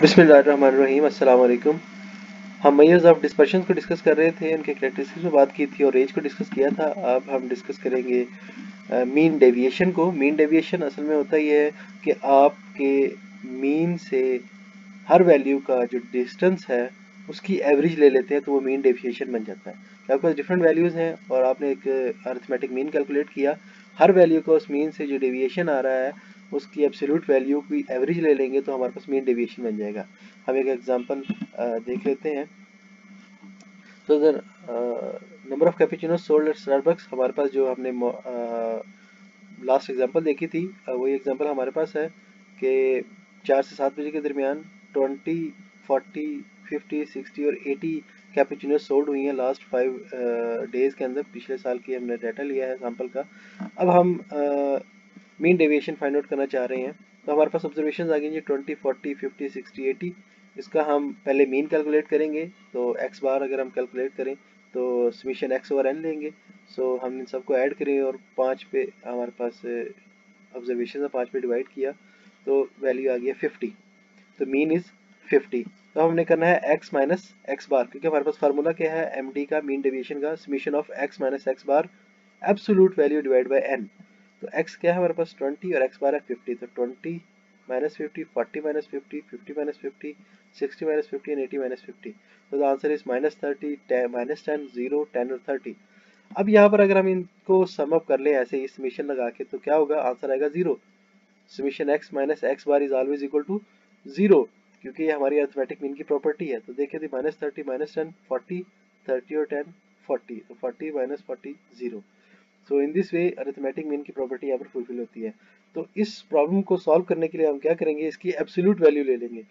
बिस्मिल्लाहिर्रहमानिर्रहीम, अस्सलाम वालेकुम। हम मेजर्स ऑफ डिस्पर्शन को डिस्कस कर रहे थे, उनके कैरेक्टरिस्टिक्स में बात की थी और रेंज को डिस्कस किया था। अब हम डिस्कस करेंगे मीन डेविएशन को। मीन डेविएशन असल में होता ही है कि आपके मीन से हर वैल्यू का जो डिस्टेंस है उसकी एवरेज ले लेते हैं तो वो मीन डेविएशन बन जाता है। तो आपके पास डिफरेंट वैल्यूज़ हैं और आपने एक अरिथमेटिक मीन कैलकुलेट किया, हर वैल्यू का उस मीन से जो डेविएशन आ रहा है उसकी एब्सोल्यूट वैल्यू की एवरेज ले लेंगे तो हमारे पास मीन डेविएशन बन जाएगा। हम एक एग्जांपल देख लेते हैं। तो अगर number of cappuccinos sold at Starbucks, हमारे पास जो हमने लास्ट एग्जांपल देखी थी वही एग्जांपल हमारे पास है कि 4 से 7 बजे के दरमियान 20, 40, 50, 60 और 80 कैपेचिनो सोल्ड हुई हैं लास्ट 5 डेज़ के अंदर। पिछले साल की हमने डाटा लिया है सैंपल का। अब हम मीन डेविएशन फाइंड आउट करना चाह रहे हैं तो हमारे पास ऑब्जर्वेशन आ गई हैं 20, 40, 50, 60, 80। इसका हम पहले मीन कैलकुलेट करेंगे तो x बार अगर हम कैलकुलेट करें तो समीशन x/n लेंगे। सो हम इन सबको ऐड करें और 5 पे हमारे पास ऑब्जर्वेशन है, 5 पे डिवाइड किया तो वैल्यू आ गया 50। तो मीन इज़ 50। तो हमने करना है x माइनस x बार, क्योंकि हमारे पास फार्मूला क्या है एम डी का, मीन डेविएशन का, summation of x minus x bar absolute value divide by n। तो x क्या है हमारे पास 20 और x बार है 50। तो 20 minus 50, 40 minus 50, 50 minus 50, 60 minus 50 and 80 minus 50। तो the answer is minus 30, minus 10, 0, 10 और 30। अब यहाँ पर अगर हम इनको सम अप कर लें ऐसे ही समीशन लगा के तो क्या होगा, आंसर आएगा 0। Summation x minus x bar is always equal to 0, क्योंकि ये हमारी अरिथमेटिक मीन की प्रॉपर्टी है। तो देखिए थी -30, -10, 40, 30 और 10, 40। तो 40 -40 0। So in this way arithmetic mean की प्रॉपर्टी यहाँ पर फुलफिल होती है। तो इस प्रॉब्लम को सॉल्व करने के लिए हम क्या करेंगे, इसकी एब्सोल्यूट वैल्यू ले लेंगे,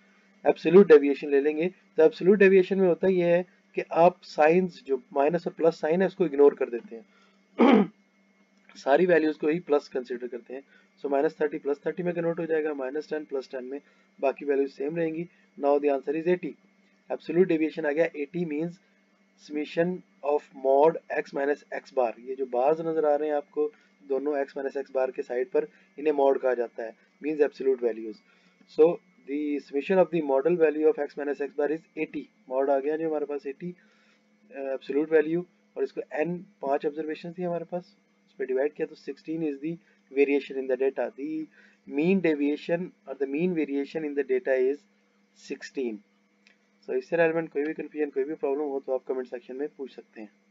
एब्सोल्यूट डेविएशन ले लेंगे। तो एब्सोल्यूट डेविएशन में होता यह है कि आप साइंस जो माइनस और प्लस साइन है उसको इग्नोर कर देते हैं, सारी वैल्यूज को ही प्लस कंसीडर करते हैं। सो -30 +30 में कन्वर्ट हो जाएगा, -10 +10 में, बाकी वैल्यूज सेम रहेंगी। Now the answer is 80। Absolute deviation आ गया 80 means summation of mod x minus x bar. ये जो बार्स नजर आ रहे हैं आपको दोनों x माइनस x बार के साइड पर, इन्हें मॉड कहा जाता है, means absolute values. So the summation of the model value of x minus x bar is 80। Mod आ गया जो हमारे पास 80 एब्सोल्यूट वैल्यू, और इसको n 5 ऑब्जर्वेशन थी हमारे पास, पे डिवाइड किया तो 16 is the variation in the data. The mean deviation और the mean variation in the data is 16। सो इससे रिलेटेड कोई भी कंफ्यूजन, कोई भी प्रॉब्लम हो तो आप कमेंट सेक्शन में पूछ सकते हैं।